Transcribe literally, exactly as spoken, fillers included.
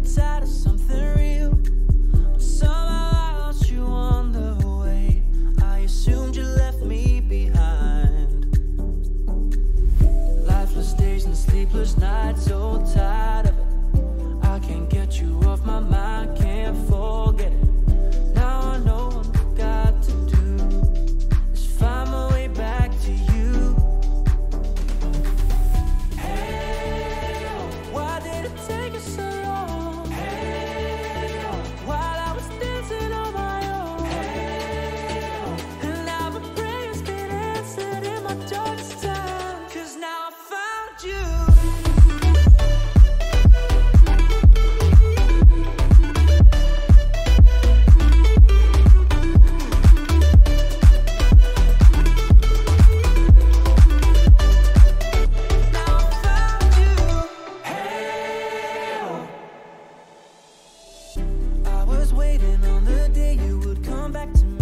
tired of something real, but somehow I lost you on the way. I assumed you left me behind. Lifeless days and sleepless nights, so tired of it. I can't get you off my mind, can't forget it. Waiting on the day you would come back to me.